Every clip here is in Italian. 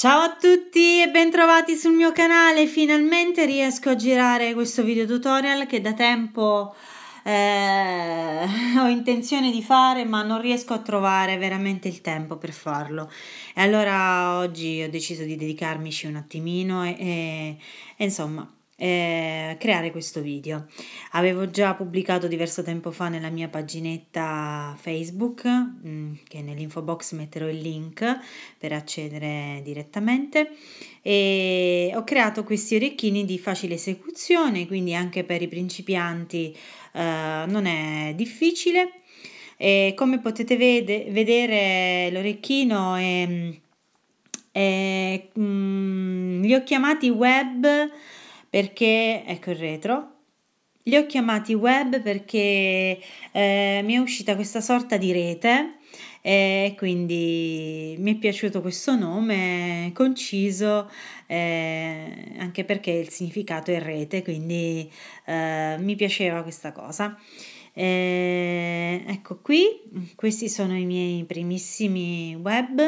Ciao a tutti e bentrovati sul mio canale. Finalmente riesco a girare questo video tutorial che da tempo ho intenzione di fare, ma non riesco a trovare veramente il tempo per farlo, e allora oggi ho deciso di dedicarmici un attimino e creare questo video. Avevo già pubblicato diverso tempo fa nella mia paginetta Facebook, che nell'info box metterò il link per accedere direttamente, e ho creato questi orecchini di facile esecuzione, quindi anche per i principianti non è difficile. E come potete vedere, l'orecchino li ho chiamati web perché, ecco il retro, li ho chiamati web perché mi è uscita questa sorta di rete, e quindi mi è piaciuto questo nome conciso, anche perché il significato è rete, quindi mi piaceva questa cosa. Ecco qui, questi sono i miei primissimi web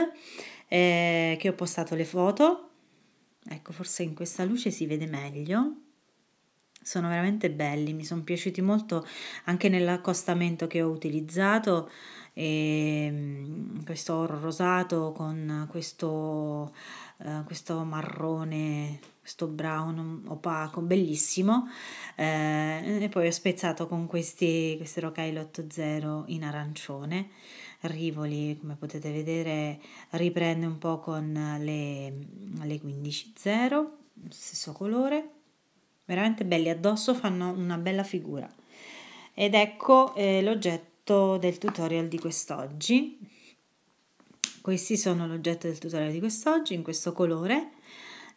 che ho postato le foto. Ecco, forse in questa luce si vede meglio. Sono veramente belli, mi sono piaciuti molto anche nell'accostamento che ho utilizzato, questo oro rosato con questo marrone, questo brown opaco, bellissimo, e poi ho spezzato con questi Rocaille 80 in arancione. Rivoli, come potete vedere, riprende un po' con le 15.0, stesso colore, veramente belli, addosso fanno una bella figura. Ed ecco l'oggetto del tutorial di quest'oggi. Questi sono l'oggetto del tutorial di quest'oggi, in questo colore,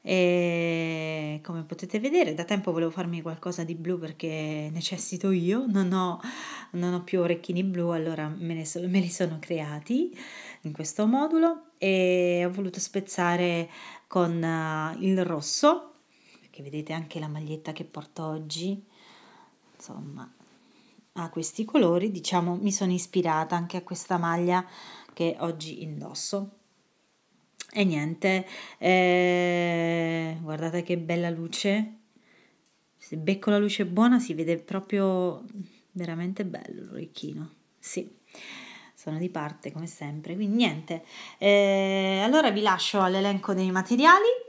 e come potete vedere da tempo volevo farmi qualcosa di blu perché necessito io, non ho più orecchini blu, allora me li sono creati in questo modulo, e ho voluto spezzare con il rosso, perché vedete anche la maglietta che porto oggi, insomma, a questi colori, diciamo, mi sono ispirata anche a questa maglia che oggi indosso. E niente, guardate che bella luce, se becco la luce buona si vede proprio veramente bello l'orecchino. Sì, sono di parte come sempre, quindi niente, allora vi lascio all'elenco dei materiali,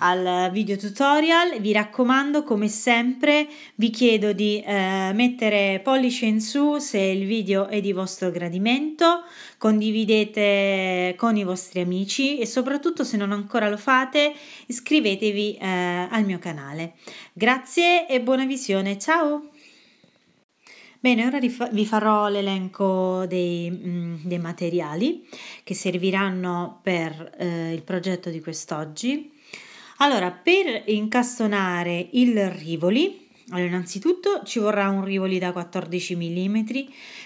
al video tutorial. Vi raccomando, come sempre vi chiedo di mettere pollice in su se il video è di vostro gradimento, condividete con i vostri amici e soprattutto, se non ancora lo fate, iscrivetevi al mio canale. Grazie e buona visione, ciao! Bene, ora vi farò l'elenco dei materiali che serviranno per il progetto di quest'oggi. Allora, per incastonare il Rivoli, allora, innanzitutto ci vorrà un Rivoli da 14 mm.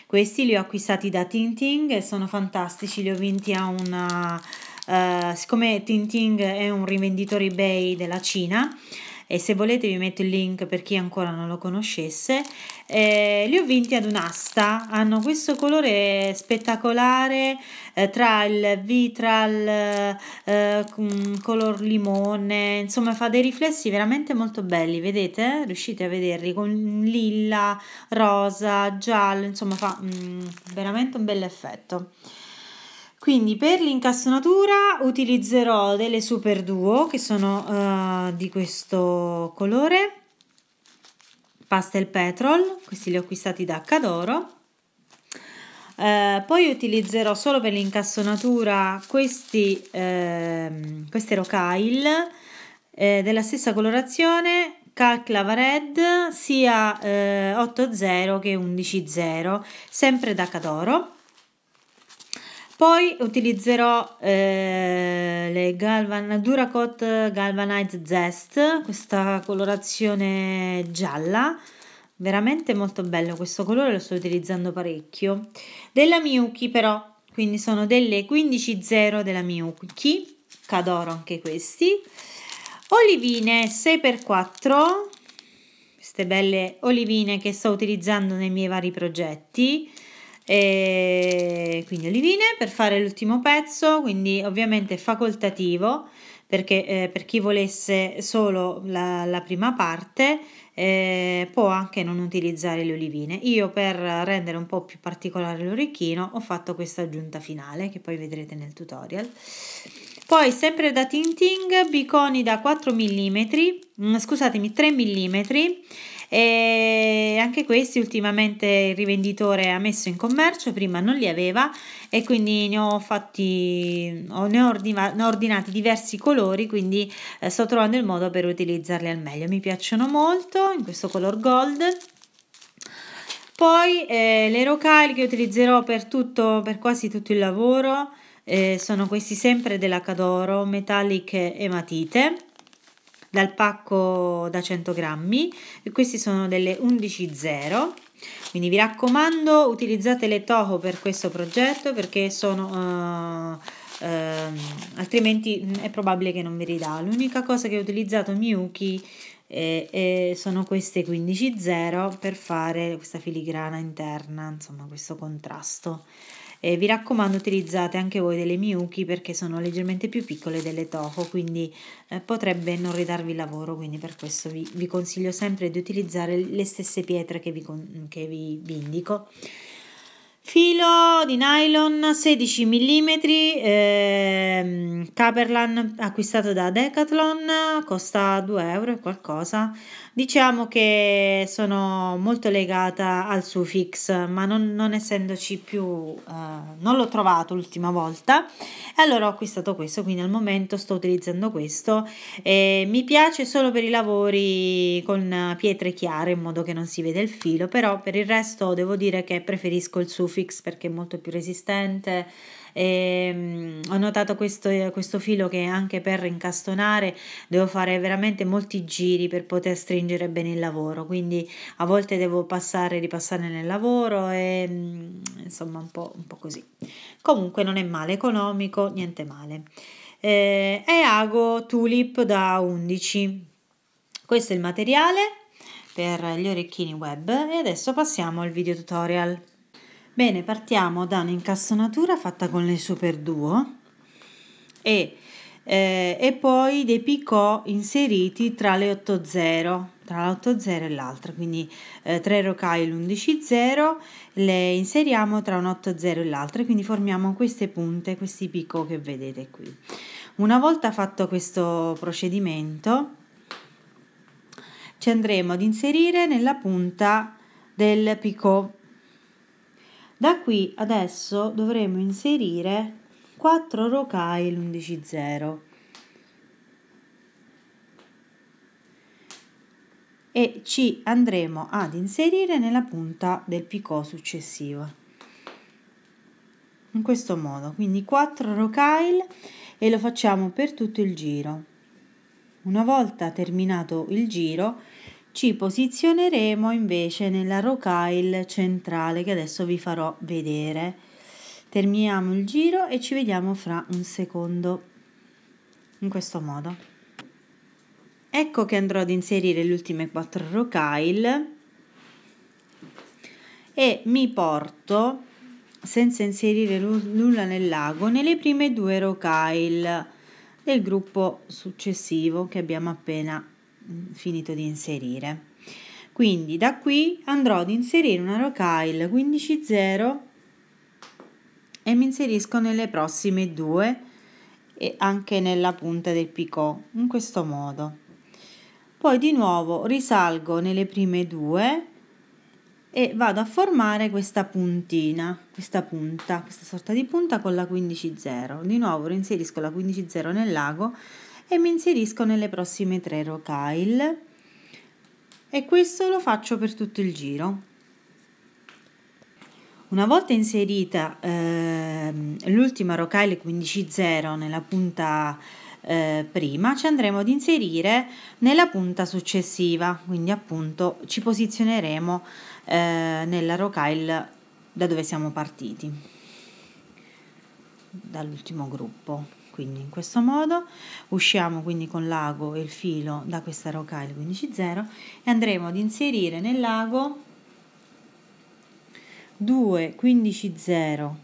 Questi li ho acquistati da Tinting e sono fantastici, li ho vinti a una... siccome Tinting è un rivenditore eBay della Cina, e se volete vi metto il link per chi ancora non lo conoscesse, li ho vinti ad un'asta. Hanno questo colore spettacolare tra il vitral, color limone, insomma fa dei riflessi veramente molto belli, vedete? Riuscite a vederli con lilla, rosa, giallo, insomma fa veramente un bel effetto. Quindi per l'incastonatura utilizzerò delle Super Duo che sono di questo colore, Pastel Petrol, questi li ho acquistati da Cadoro. Poi utilizzerò solo per l'incastonatura queste Rocaille della stessa colorazione, Calc Lava Red, sia 8.0 che 11.0, sempre da Cadoro. Poi utilizzerò le Duracot Galvanized Zest, questa colorazione gialla, veramente molto bello questo colore, lo sto utilizzando parecchio. Della Miyuki però, quindi sono delle 15.0 della Miyuki, Cadoro anche questi. Olivine 6x4, queste belle olivine che sto utilizzando nei miei vari progetti. e quindi olivine per fare l'ultimo pezzo, quindi ovviamente facoltativo perché per chi volesse solo la prima parte può anche non utilizzare le olivine. Io per rendere un po' più particolare l'orecchino ho fatto questa aggiunta finale che poi vedrete nel tutorial. Poi sempre da Tinting biconi da 3 mm, e anche questi ultimamente il rivenditore ha messo in commercio, prima non li aveva e quindi ne ho ordinati diversi colori, quindi sto trovando il modo per utilizzarli al meglio. Mi piacciono molto in questo color gold. Poi le rocaille che utilizzerò per quasi tutto il lavoro sono questi sempre della Cadoro, metalliche e matite, dal pacco da 100 grammi e questi sono delle 11.0, quindi vi raccomando utilizzate le Toho per questo progetto perché sono altrimenti è probabile che non vi ridà. L'unica cosa che ho utilizzato Miyuki sono queste 15.0 per fare questa filigrana interna, insomma questo contrasto. Vi raccomando utilizzate anche voi delle Miyuki perché sono leggermente più piccole delle Toho, quindi potrebbe non ridarvi lavoro, quindi per questo vi consiglio sempre di utilizzare le stesse pietre che vi indico. Filo di nylon 16 mm Caperlan, acquistato da Decathlon, costa 2 euro e qualcosa. Diciamo che sono molto legata al Sufix, ma non essendoci più, non l'ho trovato l'ultima volta, allora ho acquistato questo, quindi al momento sto utilizzando questo. Mi piace solo per i lavori con pietre chiare in modo che non si vede il filo, però per il resto devo dire che preferisco il Sufix perché è molto più resistente. Ho notato questo filo che anche per incastonare devo fare veramente molti giri per poter stringere bene il lavoro, quindi a volte devo ripassare nel lavoro e insomma un po' così. Comunque non è male, economico, niente male. Eago Tulip da 11, questo è il materiale per gli orecchini web e adesso passiamo al video tutorial. Bene, partiamo da un'incastonatura fatta con le Super Duo e poi dei picot inseriti tra le 8.0, tra l'8.0 e l'altra, quindi 3 rocaille l'11.0 le inseriamo tra un 8.0 e l'altra, quindi formiamo queste punte, questi picot che vedete qui. Una volta fatto questo procedimento ci andremo ad inserire nella punta del picot. Da qui adesso dovremo inserire 4 rocaille l'11.0 e ci andremo ad inserire nella punta del picot successivo, in questo modo, quindi 4 rocaille e lo facciamo per tutto il giro. Una volta terminato il giro ci posizioneremo invece nella rocaille centrale che adesso vi farò vedere. Terminiamo il giro e ci vediamo fra un secondo, in questo modo. Ecco che andrò ad inserire le ultime 4 rocaille e mi porto, senza inserire nulla nell'ago, nelle prime 2 rocaille del gruppo successivo che abbiamo appena finito di inserire. Quindi da qui andrò ad inserire una rocaille 15.0 e mi inserisco nelle prossime 2 e anche nella punta del picot, in questo modo. Poi di nuovo risalgo nelle prime 2 e vado a formare questa puntina, questa sorta di punta con la 15.0. Di nuovo reinserisco la 15.0 nell'ago e mi inserisco nelle prossime 3 rocaille e questo lo faccio per tutto il giro. Una volta inserita l'ultima rocaille 15.0 nella punta prima, ci andremo ad inserire nella punta successiva, quindi appunto ci posizioneremo nella rocaille da dove siamo partiti, dall'ultimo gruppo. Quindi in questo modo usciamo quindi con l'ago e il filo da questa rocaille 15.0 e andremo ad inserire nell'ago 2, 15, 0,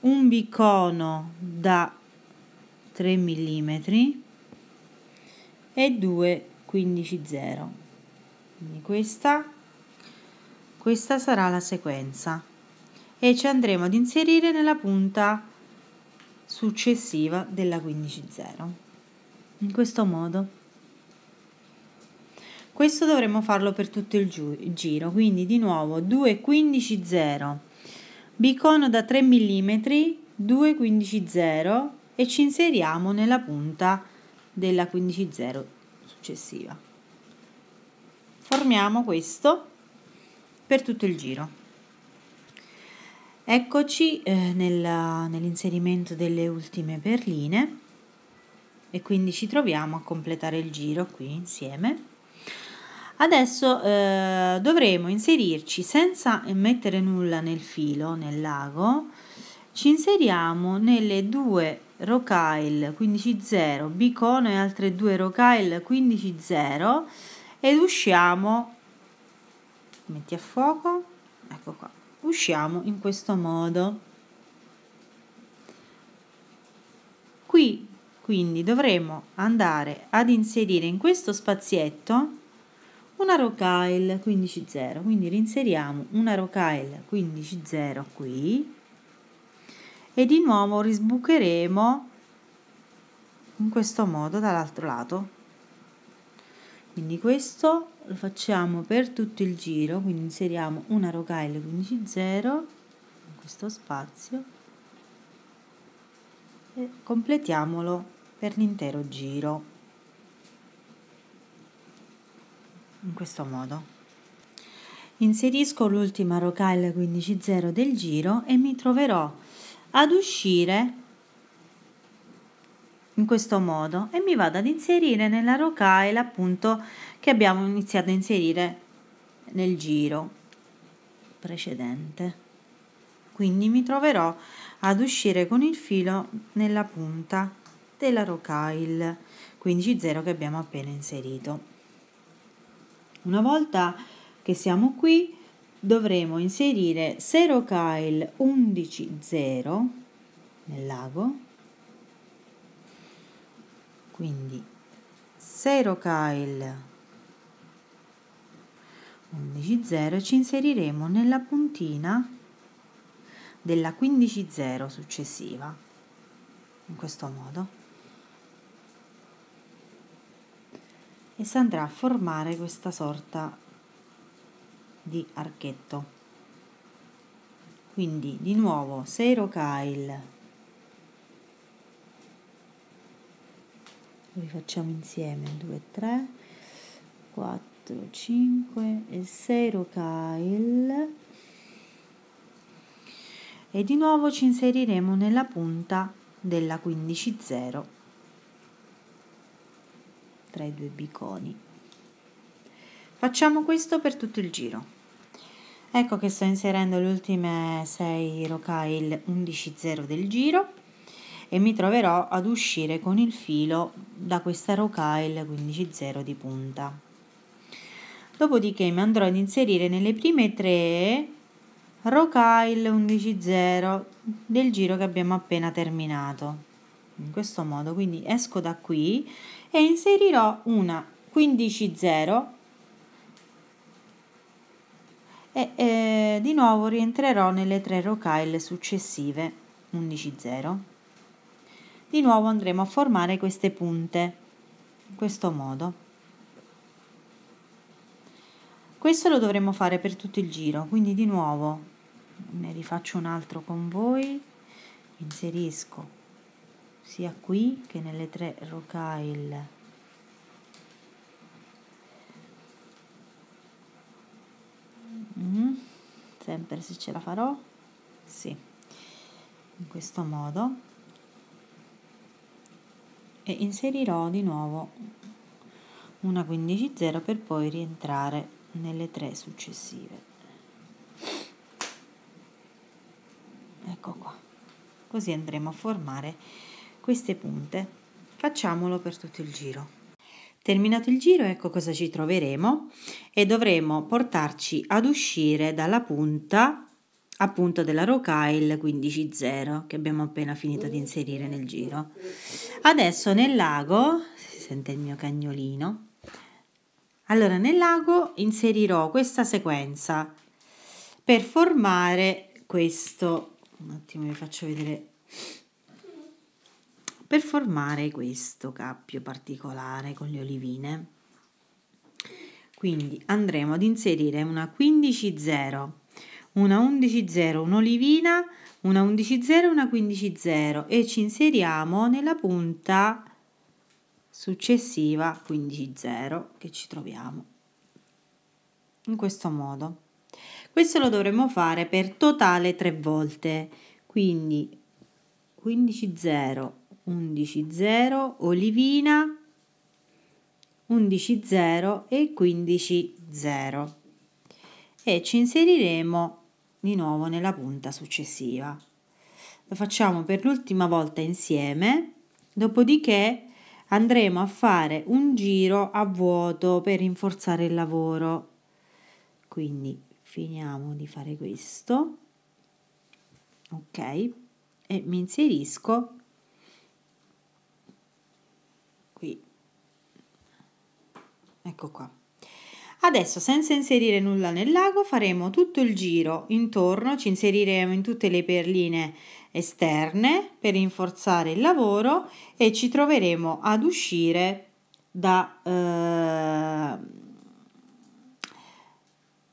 un bicono da 3 mm e 2, 15, 0. Quindi questa sarà la sequenza e ci andremo ad inserire nella punta successiva della 15, 0. In questo modo. Questo dovremmo farlo per tutto il giro, quindi di nuovo 2, 15, 0, bicono da 3 mm, 2, 15, 0 e ci inseriamo nella punta della 15, 0 successiva. Formiamo questo per tutto il giro. Eccoci nell'inserimento delle ultime perline e quindi ci troviamo a completare il giro qui insieme. Adesso dovremo inserirci senza mettere nulla nel filo, nel lago, ci inseriamo nelle due rocaille 15-0, bicono e altre due rocaille 15-0 ed usciamo, metti a fuoco, ecco qua, usciamo in questo modo. Qui quindi dovremo andare ad inserire in questo spazietto una rocaille 15-0, quindi reinseriamo una rocaille 15-0 qui e di nuovo risbucheremo in questo modo dall'altro lato. Quindi questo lo facciamo per tutto il giro, quindi inseriamo una rocaille 15-0 in questo spazio e completiamolo per l'intero giro. In questo modo inserisco l'ultima rocaille 15-0 del giro e mi troverò ad uscire in questo modo e mi vado ad inserire nella rocaille appunto che abbiamo iniziato a inserire nel giro precedente, quindi mi troverò ad uscire con il filo nella punta della rocaille 15-0 che abbiamo appena inserito. Una volta che siamo qui dovremo inserire 6 rocaille 11-0 nel lago, quindi 6 rocaille 11-0 ci inseriremo nella puntina della 15-0 successiva, in questo modo. E si andrà a formare questa sorta di archetto, quindi di nuovo 6 rocaille, li facciamo insieme 2, 3, 4, 5 e 6 rocaille e di nuovo ci inseriremo nella punta della 15-0 tra i due biconi. Facciamo questo per tutto il giro. Ecco che sto inserendo le ultime 6 rocaille 11-0 del giro e mi troverò ad uscire con il filo da questa rocaille 15-0 di punta. Dopodiché mi andrò ad inserire nelle prime 3 rocaille 11-0 del giro che abbiamo appena terminato. In questo modo, quindi esco da qui e inserirò una 15-0 e di nuovo rientrerò nelle 3 rocaille successive 11-0. Di nuovo andremo a formare queste punte in questo modo. Questo lo dovremo fare per tutto il giro, quindi di nuovo ne rifaccio un altro con voi, inserisco sia qui che nelle 3 rocaille sempre, se ce la farò, sì, in questo modo, e inserirò di nuovo una 15-0 per poi rientrare nelle 3 successive. Ecco qua, così andremo a formare queste punte. Facciamolo per tutto il giro. Terminato il giro, ecco cosa ci troveremo e dovremo portarci ad uscire dalla punta appunto della rocaille 15,0 che abbiamo appena finito di inserire nel giro. Adesso nel lago, si sente il mio cagnolino, allora nel lago inserirò questa sequenza per formare questo, un attimo vi faccio vedere, per formare questo cappio particolare con le olivine. Quindi andremo ad inserire una 15,0, una 11,0, un'olivina, una 11,0, una 15,0 e ci inseriamo nella punta successiva 15,0 che ci troviamo in questo modo. Questo lo dovremo fare per totale 3 volte, quindi 15,0, 11,0, olivina, 11,0 e 15,0 e ci inseriremo di nuovo nella punta successiva. Lo facciamo per l'ultima volta insieme, dopodiché andremo a fare un giro a vuoto per rinforzare il lavoro. Quindi finiamo di fare questo, ok, e mi inserisco qui, ecco qua. Adesso, senza inserire nulla nel lago, faremo tutto il giro intorno, ci inseriremo in tutte le perline esterne per rinforzare il lavoro e ci troveremo ad uscire da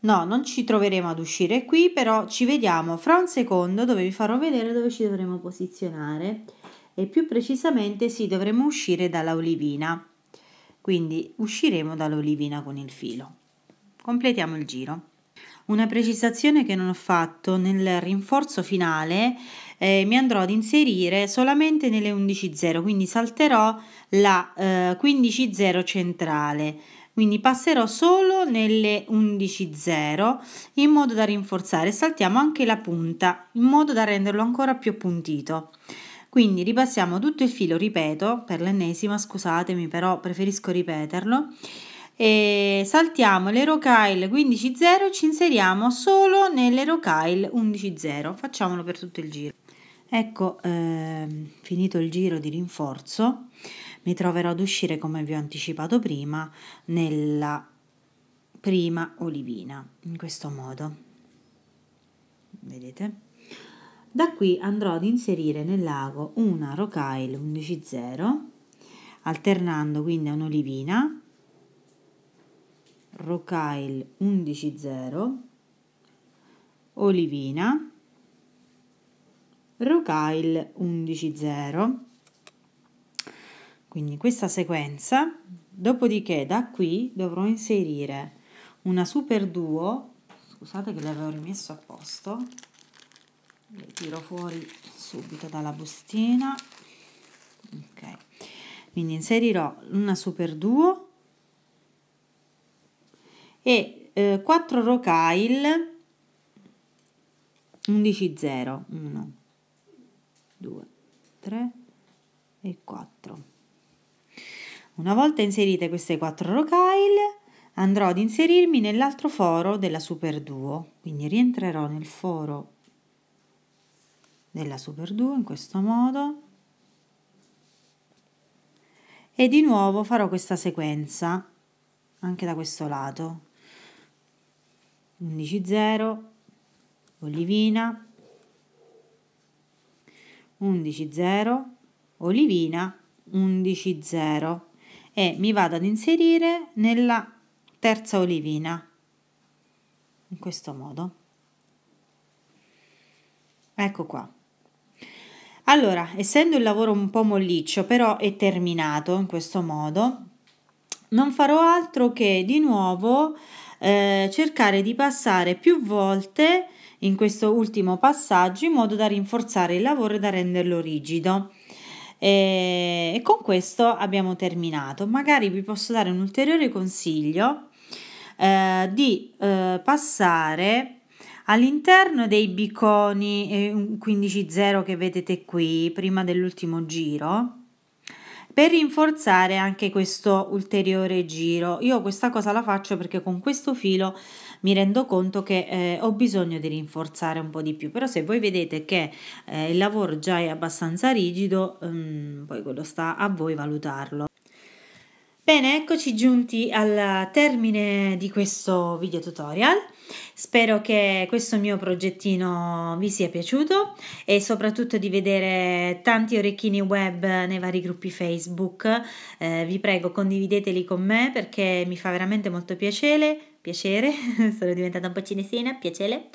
no, non ci troveremo ad uscire qui, però ci vediamo fra un secondo dove vi farò vedere dove ci dovremo posizionare e più precisamente dovremo uscire dalla olivina. Quindi usciremo dall'olivina con il filo. Completiamo il giro. Una precisazione che non ho fatto: nel rinforzo finale mi andrò ad inserire solamente nelle 11,0, quindi salterò la 15,0 centrale. Quindi passerò solo nelle 11,0 in modo da rinforzare, saltiamo anche la punta in modo da renderlo ancora più appuntito. Quindi ripassiamo tutto il filo, ripeto, per l'ennesima, scusatemi, però preferisco ripeterlo, e saltiamo le rocaille 15,0 e ci inseriamo solo nelle rocaille 11,0. Facciamolo per tutto il giro. Ecco, finito il giro di rinforzo, mi troverò ad uscire, come vi ho anticipato prima, nella prima olivina, in questo modo. Vedete? Da qui andrò ad inserire nel lago una rocaille 11,0, alternando quindi a un'olivina, rocaille 11,0, olivina, rocaille 11,0. Quindi questa sequenza, dopodiché da qui dovrò inserire una super duo, scusate che l'avevo rimesso a posto, le tiro fuori subito dalla bustina, ok, quindi inserirò una super duo e 4 rocaille 11,0, 1, 2, 3 e 4. Una volta inserite queste 4 rocaille, andrò ad inserirmi nell'altro foro della super duo, quindi rientrerò nel foro della super duo in questo modo e di nuovo farò questa sequenza anche da questo lato: 11,0, olivina, 11,0, olivina, 11,0 e mi vado ad inserire nella terza olivina in questo modo. Ecco qua. Allora, essendo il lavoro un po' molliccio, però è terminato in questo modo, non farò altro che di nuovo cercare di passare più volte in questo ultimo passaggio in modo da rinforzare il lavoro e da renderlo rigido. E con questo abbiamo terminato. Magari vi posso dare un ulteriore consiglio di passare all'interno dei bicconi 15,0 che vedete qui prima dell'ultimo giro, per rinforzare anche questo ulteriore giro. Io questa cosa la faccio perché con questo filo mi rendo conto che ho bisogno di rinforzare un po' di più, però se voi vedete che il lavoro già è abbastanza rigido, poi quello sta a voi valutarlo. Bene, eccoci giunti al termine di questo video tutorial. Spero che questo mio progettino vi sia piaciuto e soprattutto di vedere tanti orecchini web nei vari gruppi Facebook. Vi prego, condivideteli con me perché mi fa veramente molto piacere, sono diventata un po' cinesina, piacere,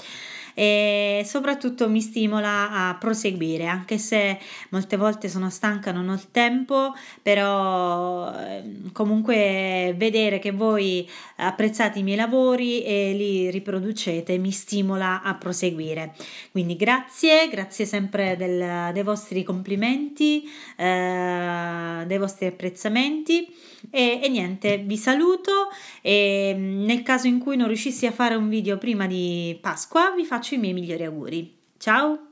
e soprattutto mi stimola a proseguire, anche se molte volte sono stanca, non ho il tempo, però comunque vedere che voi apprezzate i miei lavori e li riproducete mi stimola a proseguire. Quindi grazie sempre dei vostri complimenti, dei vostri apprezzamenti e niente, vi saluto e nel caso in cui non riuscissi a fare un video prima di Pasqua vi faccio i miei migliori auguri. Ciao!